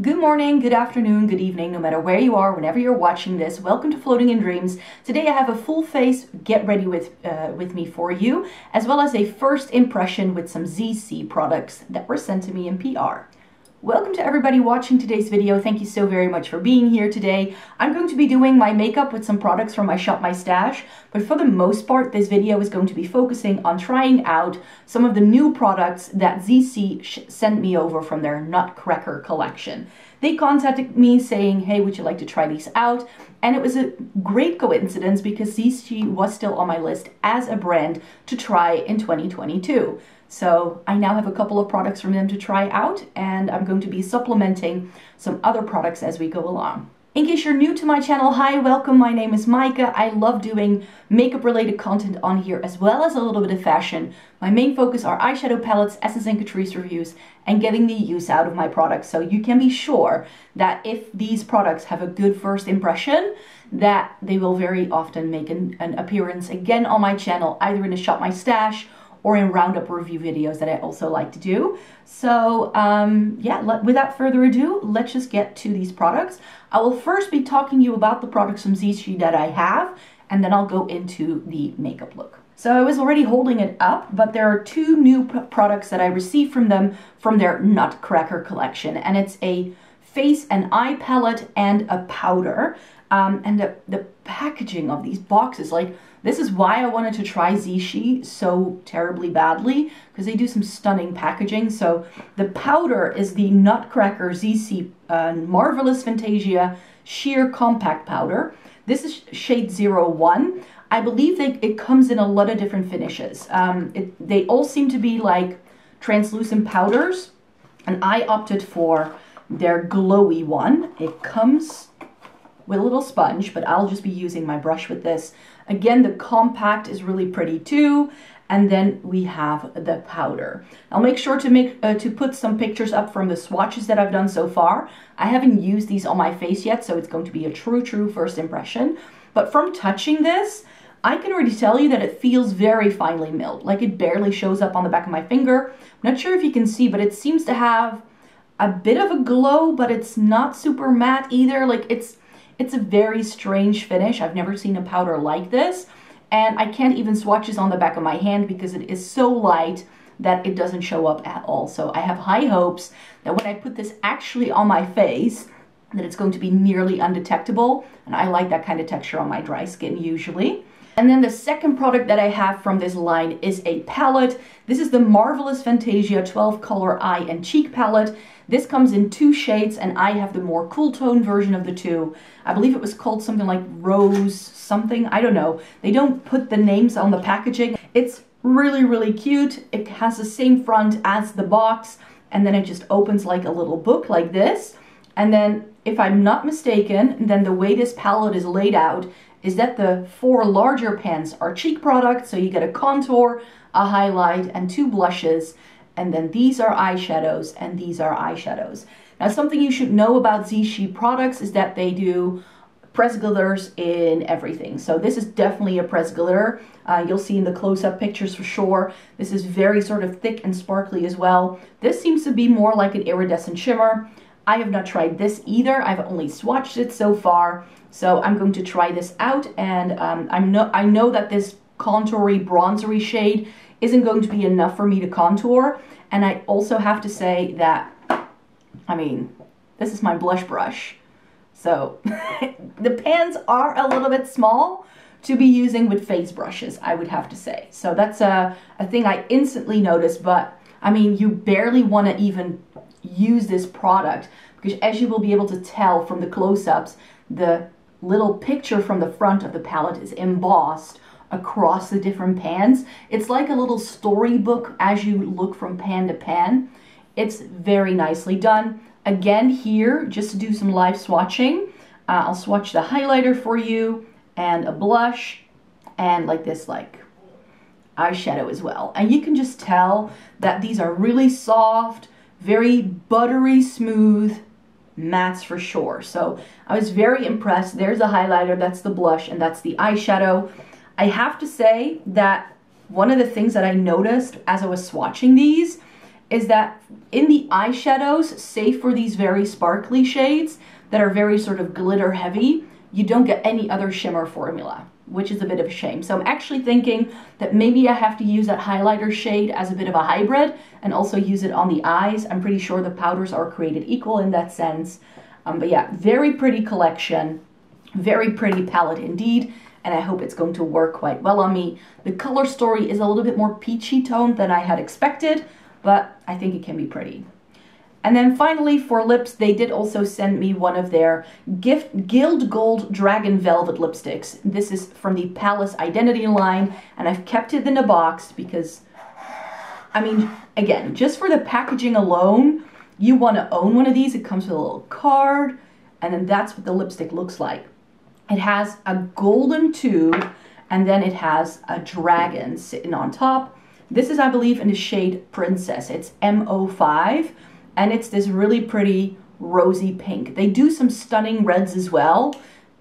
Good morning, good afternoon, good evening, no matter where you are, whenever you're watching this. Welcome to Floating in Dreams. Today I have a full face get ready with me for you, as well as a first impression with some Zeesea products that were sent to me in PR. Welcome to everybody watching today's video. Thank you so very much for being here today. I'm going to be doing my makeup with some products from my shop, my stash, but for the most part, this video is going to be focusing on trying out some of the new products that Zeesea sent me over from their Nutcracker collection. They contacted me saying, hey, would you like to try these out? And it was a great coincidence because Zeesea was still on my list as a brand to try in 2022. So I now have a couple of products from them to try out, and I'm going to be supplementing some other products as we go along. In case you're new to my channel, hi, welcome, my name is Maaike. I love doing makeup related content on here as well as a little bit of fashion. My main focus are eyeshadow palettes, Essence and Catrice reviews, and getting the use out of my products. So you can be sure that if these products have a good first impression, that they will very often make an appearance again on my channel, either in a shop my stash or in roundup review videos that I also like to do. So yeah, without further ado, let's just get to these products. I will first be talking to you about the products from Zeesea that I have, and then I'll go into the makeup look. So I was already holding it up, but there are two new products that I received from them from their Nutcracker collection, and it's a face and eye palette and a powder. And the packaging of these boxes, like, this is why I wanted to try Zeesea so terribly badly, because they do some stunning packaging. So the powder is the Nutcracker Zeesea Marvelous Fantasia Sheer Compact Powder. This is shade 01. I believe it comes in a lot of different finishes. They all seem to be like translucent powders, and I opted for their glowy one. It comes with a little sponge, but I'll just be using my brush with this. Again, the compact is really pretty too, and then we have the powder. I'll make sure to put some pictures up from the swatches that I've done so far. I haven't used these on my face yet, so it's going to be a true first impression. But from touching this, I can already tell you that it feels very finely milled, like it barely shows up on the back of my finger. I'm not sure if you can see, but it seems to have a bit of a glow, but it's not super matte either. Like, it's a very strange finish. I've never seen a powder like this, and I can't even swatch this on the back of my hand because it is so light that it doesn't show up at all. So I have high hopes that when I put this actually on my face, that it's going to be nearly undetectable, and I like that kind of texture on my dry skin usually. And then the second product that I have from this line is a palette. This is the Marvelous Fantasia 12 color eye and cheek palette. This comes in two shades, and I have the more cool tone version of the two. I believe it was called something like Rose something, I don't know. They don't put the names on the packaging. It's really cute. It has the same front as the box, and then it just opens like a little book like this. And then, if I'm not mistaken, then the way this palette is laid out is that the four larger pans are cheek products, so you get a contour, a highlight, and two blushes, and then these are eyeshadows, and these are eyeshadows. Now, something you should know about Zeesea products is that they do press glitters in everything. So this is definitely a press glitter. You'll see in the close-up pictures for sure. This is very sort of thick and sparkly as well. This seems to be more like an iridescent shimmer. I have not tried this either. I've only swatched it so far. So I'm going to try this out, and I know that this contoury, bronzery shade isn't going to be enough for me to contour. And I also have to say that, I mean, this is my blush brush. So the pans are a little bit small to be using with face brushes, I would have to say. So that's a thing I instantly noticed, but I mean, you barely want to even use this product, because as you will be able to tell from the close-ups, the little picture from the front of the palette is embossed across the different pans. It's like a little storybook as you look from pan to pan. It's very nicely done. Again, here, just to do some live swatching, I'll swatch the highlighter for you, and a blush, and like this, like eyeshadow as well. And you can just tell that these are really soft, very buttery smooth mattes for sure. So I was very impressed. There's the highlighter, that's the blush, and that's the eyeshadow. I have to say that one of the things that I noticed as I was swatching these is that in the eyeshadows, save for these very sparkly shades that are very sort of glitter heavy, you don't get any other shimmer formula, which is a bit of a shame. So I'm actually thinking that maybe I have to use that highlighter shade as a bit of a hybrid and also use it on the eyes. I'm pretty sure the powders are created equal in that sense. But yeah, very pretty collection, very pretty palette indeed, and I hope it's going to work quite well on me. The color story is a little bit more peachy toned than I had expected, but I think it can be pretty. And then finally for lips, they did also send me one of their Gilt Gold Dragon Velvet lipsticks. This is from the Palace Identity line, and I've kept it in a box because, I mean, again, just for the packaging alone, you want to own one of these. It comes with a little card, and then that's what the lipstick looks like. It has a golden tube, and then it has a dragon sitting on top. This is, I believe, in the shade Princess. It's M05. And it's this really pretty rosy pink. They do some stunning reds as well,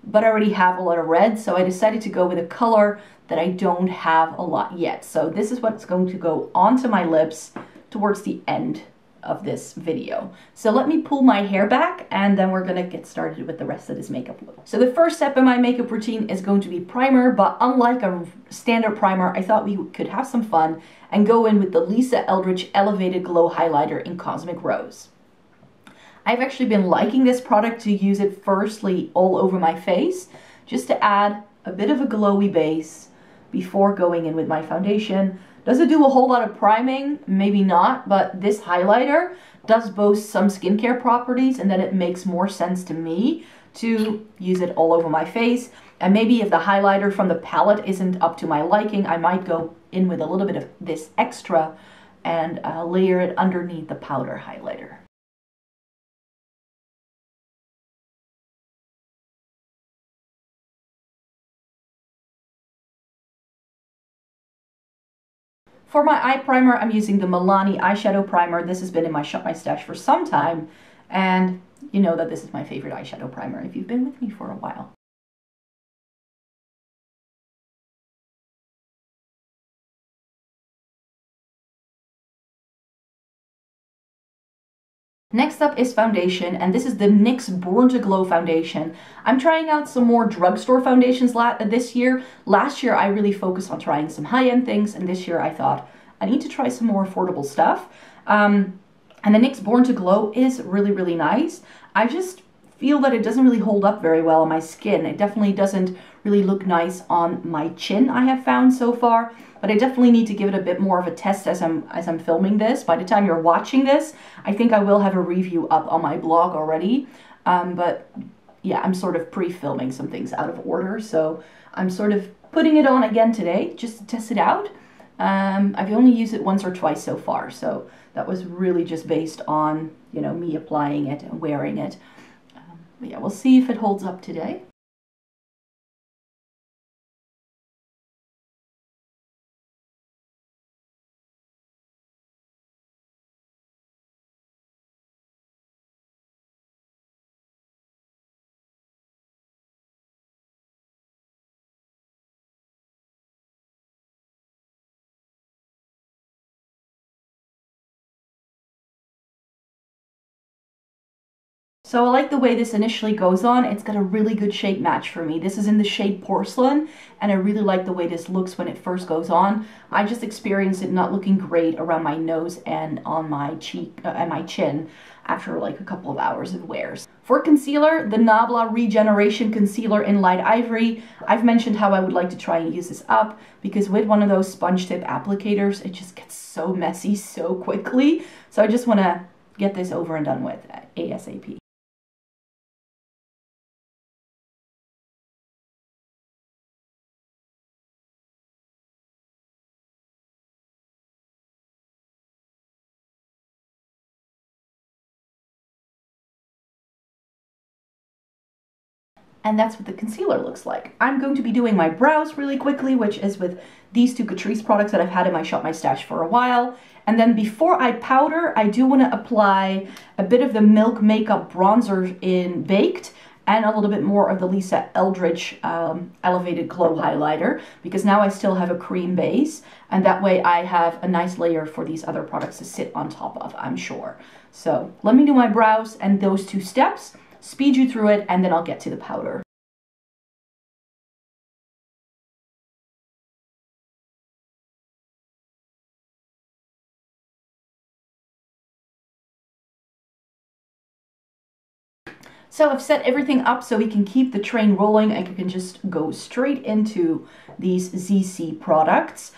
but I already have a lot of reds, so I decided to go with a color that I don't have a lot yet. So this is what's going to go onto my lips towards the end of this video. So let me pull my hair back and then we're gonna get started with the rest of this makeup look. So the first step in my makeup routine is going to be primer, but unlike a standard primer, I thought we could have some fun and go in with the Lisa Eldridge Elevated Glow Highlighter in Cosmic Rose. I've actually been liking this product to use it firstly all over my face, just to add a bit of a glowy base before going in with my foundation. Does it do a whole lot of priming? Maybe not, but this highlighter does boast some skincare properties, and then it makes more sense to me to use it all over my face. And maybe if the highlighter from the palette isn't up to my liking, I might go in with a little bit of this extra and layer it underneath the powder highlighter. For my eye primer, I'm using the Milani eyeshadow primer. This has been in my Shop My Stash for some time, and you know that this is my favorite eyeshadow primer if you've been with me for a while. Next up is foundation, and this is the NYX Born to Glow foundation. I'm trying out some more drugstore foundations this year. Last year I really focused on trying some high-end things, and this year I thought I need to try some more affordable stuff. And the NYX Born to Glow is really, really nice. I just feel that it doesn't really hold up very well on my skin. It definitely doesn't really look nice on my chin, I have found so far. But I definitely need to give it a bit more of a test as I'm filming this. By the time you're watching this, I think I will have a review up on my blog already. But yeah, I'm sort of pre-filming some things out of order, so I'm sort of putting it on again today just to test it out. I've only used it once or twice so far, so that was really just based on, you know, me applying it and wearing it. But yeah, we'll see if it holds up today. So I like the way this initially goes on. It's got a really good shade match for me. This is in the shade Porcelain, and I really like the way this looks when it first goes on. I just experienced it not looking great around my nose and on my cheek and my chin after like a couple of hours of wears. For concealer, the Nabla Regeneration Concealer in Light Ivory. I've mentioned how I would like to try and use this up because with one of those sponge tip applicators, it just gets so messy so quickly. So I just want to get this over and done with ASAP. And that's what the concealer looks like. I'm going to be doing my brows really quickly, which is with these two Catrice products that I've had in my Shop My Stash for a while. And then before I powder, I do want to apply a bit of the Milk Makeup Bronzer in Baked. and a little bit more of the Lisa Eldridge Elevated Glow Highlighter, because now I still have a cream base, and that way I have a nice layer for these other products to sit on top of, I'm sure. So let me do my brows and those two steps, speed you through it, and then I'll get to the powder. So I've set everything up so we can keep the train rolling and you can just go straight into these Zeesea products.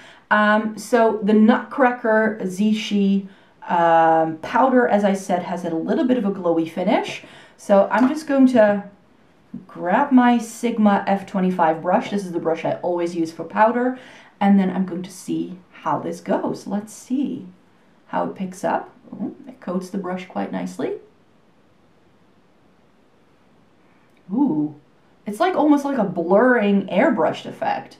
So the Nutcracker Zeesea powder, as I said, has a little bit of a glowy finish. So I'm just going to grab my Sigma F25 brush. This is the brush I always use for powder. And then I'm going to see how this goes. Let's see how it picks up. Ooh, it coats the brush quite nicely. Ooh, it's like almost like a blurring airbrushed effect.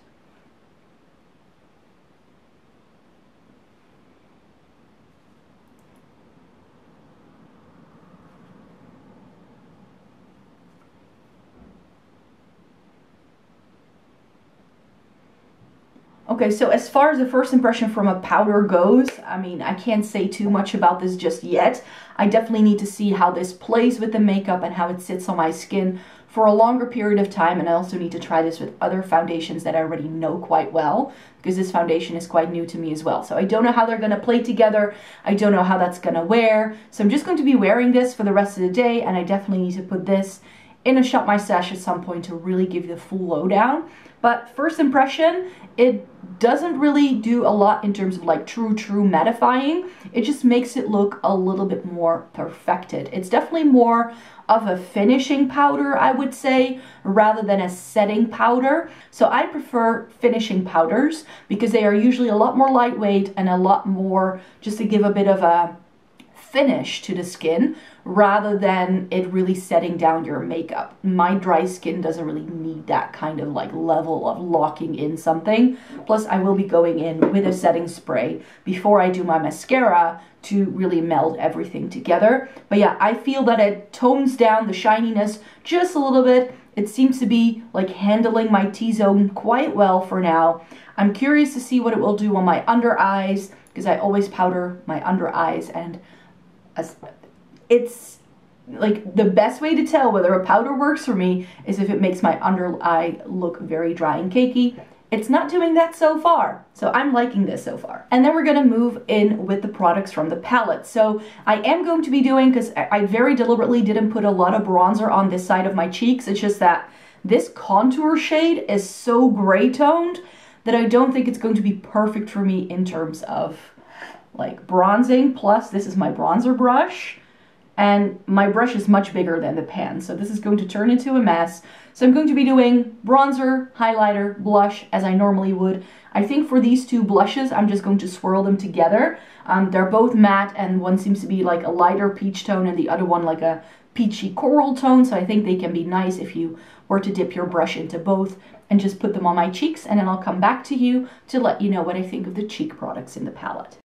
Okay, so as far as the first impression from a powder goes, I mean, I can't say too much about this just yet. I definitely need to see how this plays with the makeup and how it sits on my skin for a longer period of time, and I also need to try this with other foundations that I already know quite well, because this foundation is quite new to me as well. So I don't know how they're going to play together, I don't know how that's going to wear, so I'm just going to be wearing this for the rest of the day, and I definitely need to put this in a Shop My Stash at some point to really give you the full lowdown. But first impression, it doesn't really do a lot in terms of like true mattifying. It just makes it look a little bit more perfected. It's definitely more of a finishing powder, I would say, rather than a setting powder. So I prefer finishing powders because they are usually a lot more lightweight and a lot more just to give a bit of a finish to the skin rather than it really setting down your makeup. My dry skin doesn't really need that kind of like level of locking in something. Plus I will be going in with a setting spray before I do my mascara to really meld everything together. But yeah, I feel that it tones down the shininess just a little bit. It seems to be like handling my T-zone quite well for now. I'm curious to see what it will do on my under eyes because I always powder my under eyes, and it's like the best way to tell whether a powder works for me is if it makes my under eye look very dry and cakey. It's not doing that so far, so I'm liking this so far. And then we're gonna move in with the products from the palette. So I am going to be doing, because I very deliberately didn't put a lot of bronzer on this side of my cheeks, it's just that this contour shade is so gray toned that I don't think it's going to be perfect for me in terms of like bronzing. Plus this is my bronzer brush and my brush is much bigger than the pan, so this is going to turn into a mess. So I'm going to be doing bronzer, highlighter, blush as I normally would. I think for these two blushes I'm just going to swirl them together. They're both matte and one seems to be like a lighter peach tone and the other one like a peachy coral tone, so I think they can be nice if you were to dip your brush into both and just put them on my cheeks, and then I'll come back to you to let you know what I think of the cheek products in the palette.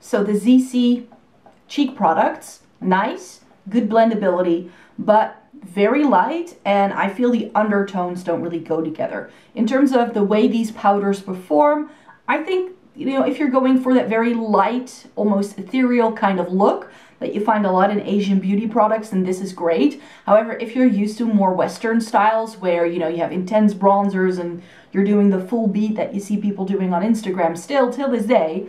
So the Zeesea cheek products, nice, good blendability, but very light, and I feel the undertones don't really go together. In terms of the way these powders perform, I think you know, if you're going for that very light, almost ethereal kind of look that you find a lot in Asian beauty products, then this is great. However, if you're used to more Western styles where, you know, you have intense bronzers and you're doing the full beat that you see people doing on Instagram still till this day,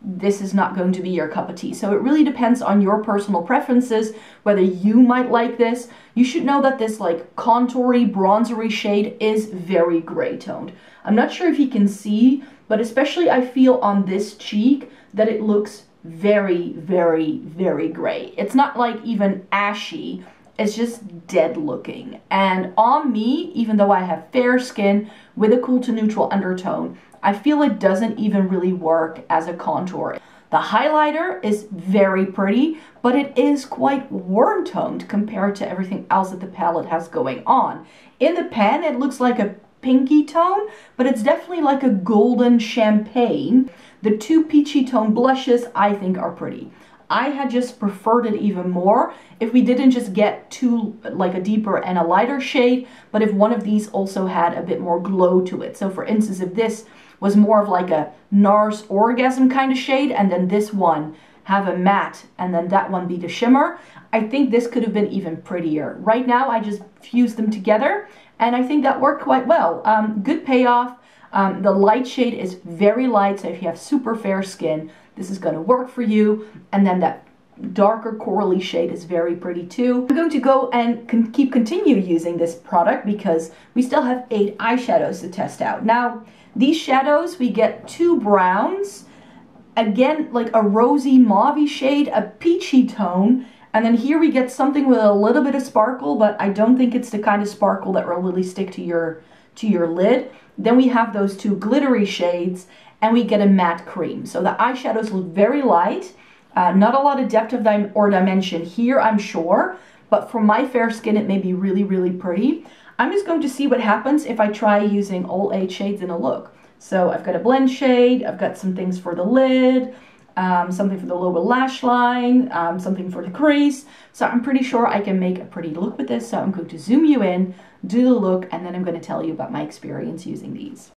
this is not going to be your cup of tea. So it really depends on your personal preferences, whether you might like this. You should know that this like contoury, bronzery shade is very gray toned. I'm not sure if you can see, but especially I feel on this cheek that it looks very, very, very gray. It's not like even ashy, it's just dead looking. And on me, even though I have fair skin with a cool to neutral undertone, I feel it doesn't even really work as a contour. The highlighter is very pretty, but it is quite warm-toned compared to everything else that the palette has going on. In the pan, it looks like a pinky tone, but it's definitely like a golden champagne. The two peachy tone blushes I think are pretty. I had just preferred it even more if we didn't just get two, like a deeper and a lighter shade, but if one of these also had a bit more glow to it. So for instance, if this was more of like a NARS Orgasm kind of shade, and then this one have a matte, and then that one be the shimmer, I think this could have been even prettier. Right now, I just fused them together, and I think that worked quite well. Good payoff. The light shade is very light, so if you have super fair skin, this is going to work for you. And then that darker corally shade is very pretty too. I'm going to go and continue using this product because we still have 8 eyeshadows to test out. Now, these shadows, we get 2 browns, again like a rosy mauve shade, a peachy tone, and then here we get something with a little bit of sparkle, but I don't think it's the kind of sparkle that will really stick to your lid. Then we have those 2 glittery shades, and we get a matte cream. So the eyeshadows look very light, not a lot of depth of dimension here, I'm sure, but for my fair skin it may be really, really pretty. I'm just going to see what happens if I try using all 8 shades in a look. So I've got a blend shade, I've got some things for the lid, something for the lower lash line, something for the crease. So I'm pretty sure I can make a pretty look with this. So I'm going to zoom you in, do the look, and then I'm going to tell you about my experience using these.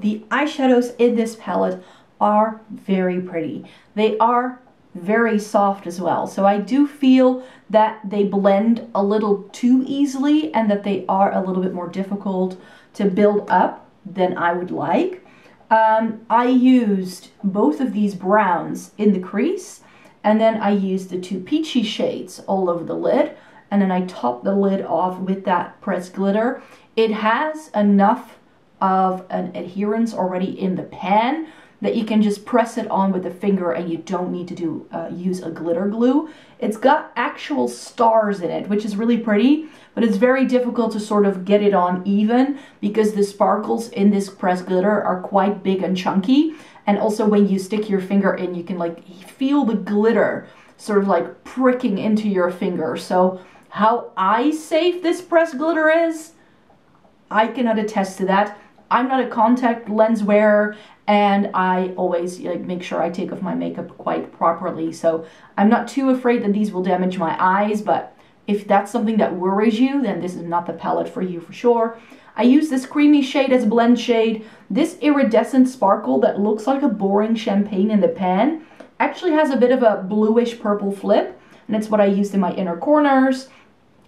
The eyeshadows in this palette are very pretty. They are very soft as well. So I do feel that they blend a little too easily and that they are a little bit more difficult to build up than I would like. I used both of these browns in the crease, and then I used the 2 peachy shades all over the lid, and then I topped the lid off with that pressed glitter. It has enough of an adherence already in the pan that you can just press it on with a finger and you don't need to use a glitter glue. It's got actual stars in it, which is really pretty, but it's very difficult to sort of get it on even because the sparkles in this pressed glitter are quite big and chunky, and also when you stick your finger in you can like feel the glitter sort of like pricking into your finger. So how safe this pressed glitter is, I cannot attest to that. I'm not a contact lens wearer, and I always like make sure I take off my makeup quite properly, so I'm not too afraid that these will damage my eyes, but If that's something that worries you, then this is not the palette for you for sure. I use this creamy shade as blend shade. This iridescent sparkle that looks like a boring champagne in the pan actually has a bit of a bluish purple flip, and it's what I used in my inner corners.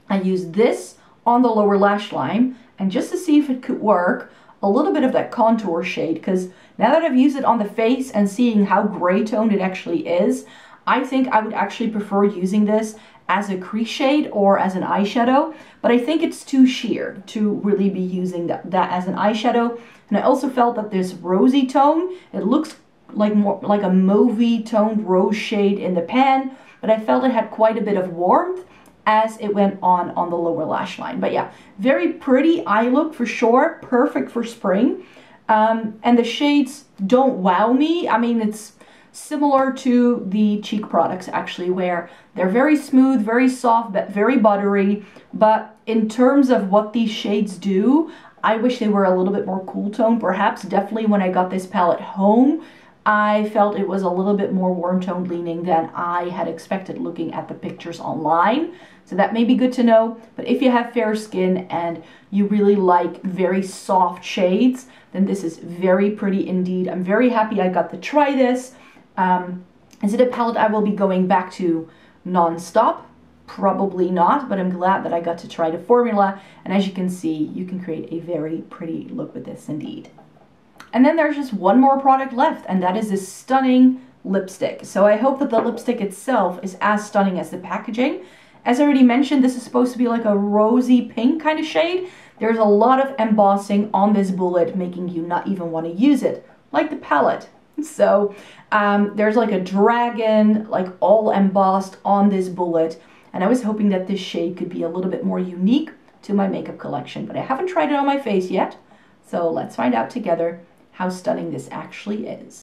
I used this on the lower lash line, and just to see if it could work, a little bit of that contour shade, because now that I've used it on the face and seeing how gray toned it actually is, I think I would actually prefer using this as a crease shade or as an eyeshadow, but I think it's too sheer to really be using that as an eyeshadow. And I also felt that this rosy tone, it looks like more like a mauvey toned rose shade in the pan, but I felt it had quite a bit of warmth as it went on the lower lash line. But yeah, very pretty eye look for sure, perfect for spring. And the shades don't wow me. I mean, it's similar to the cheek products actually, where they're very smooth, very soft, but very buttery. But in terms of what these shades do, I wish they were a little bit more cool tone perhaps. Definitely when I got this palette home, I felt it was a little bit more warm toned leaning than I had expected looking at the pictures online. So that may be good to know, but if you have fair skin and you really like very soft shades, then this is very pretty indeed. I'm very happy I got to try this. Is it a palette I will be going back to non-stop? Probably not, but I'm glad that I got to try the formula, and as you can see, you can create a very pretty look with this indeed. And then there's just one more product left, and that is this stunning lipstick. So I hope that the lipstick itself is as stunning as the packaging. As I already mentioned, this is supposed to be like a rosy pink kind of shade. There's a lot of embossing on this bullet, making you not even want to use it, like the palette. So there's like a dragon, like all embossed on this bullet. And I was hoping that this shade could be a little bit more unique to my makeup collection, but I haven't tried it on my face yet. So let's find out together how stunning this actually is.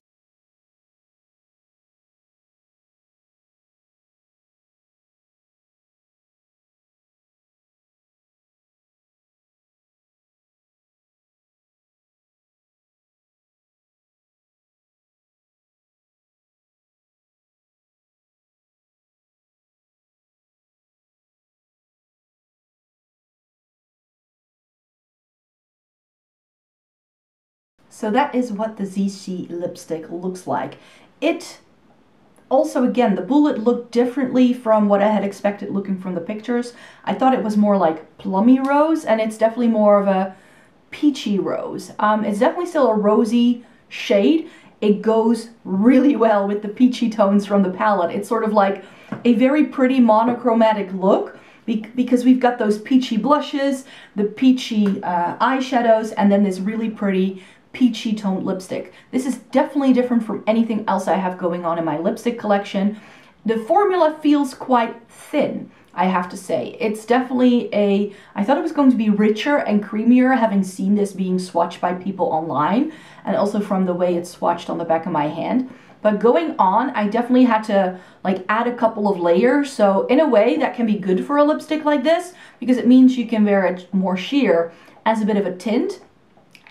So that is what the Zeesea lipstick looks like. It also, again, the bullet looked differently from what I had expected looking from the pictures. I thought it was more like plummy rose, and it's definitely more of a peachy rose. It's definitely still a rosy shade. It goes really well with the peachy tones from the palette. It's sort of like a very pretty monochromatic look, because we've got those peachy blushes, the peachy eyeshadows, and then this really pretty peachy toned lipstick. This is definitely different from anything else I have going on in my lipstick collection. The formula feels quite thin, I have to say. It's definitely I thought it was going to be richer and creamier, having seen this being swatched by people online, and also from the way it's swatched on the back of my hand. But going on, I definitely had to like add a couple of layers. So in a way that can be good for a lipstick like this, because it means you can wear it more sheer as a bit of a tint,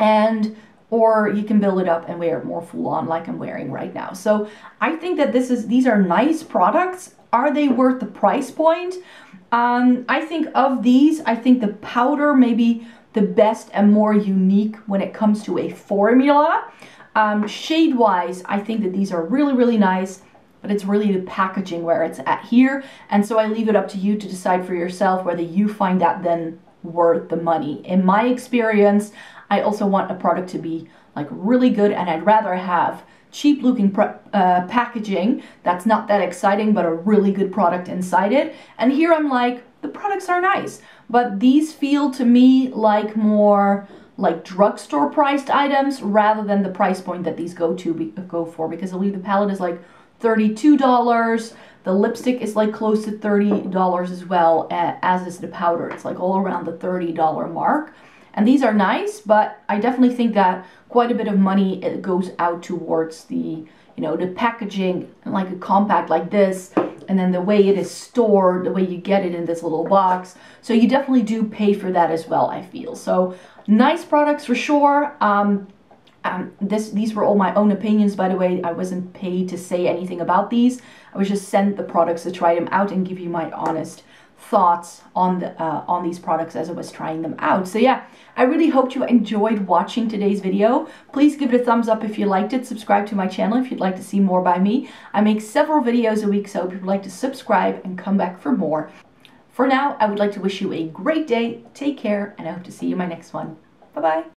and or you can build it up and wear it more full on like I'm wearing right now. So I think that these are nice products. Are they worth the price point? I think of these, I think the powder may be the best and more unique when it comes to a formula. Shade wise, I think that these are really, really nice, but it's really the packaging where it's at here. And so I leave it up to you to decide for yourself whether you find that then worth the money. In my experience, I also want a product to be like really good, and I'd rather have cheap looking packaging that's not that exciting, but a really good product inside it. And here I'm like, the products are nice, but these feel to me like more like drugstore priced items rather than the price point that these go for, because I believe the palette is like $32. The lipstick is like close to $30 as well, as is the powder. It's like all around the $30 mark. And these are nice, but I definitely think that quite a bit of money it goes out towards the, you know, the packaging, like a compact like this, and then the way it is stored, the way you get it in this little box. So you definitely do pay for that as well, I feel. So nice products for sure. These were all my own opinions, by the way. I wasn't paid to say anything about these. I was just sent the products to try them out and give you my honest thoughts on these products as I was trying them out. So yeah, I really hope you enjoyed watching today's video. Please give it a thumbs up if you liked it. Subscribe to my channel if you'd like to see more by me. I make several videos a week, so if you'd like to subscribe and come back for more. For now, I would like to wish you a great day. Take care, and I hope to see you in my next one. Bye-bye.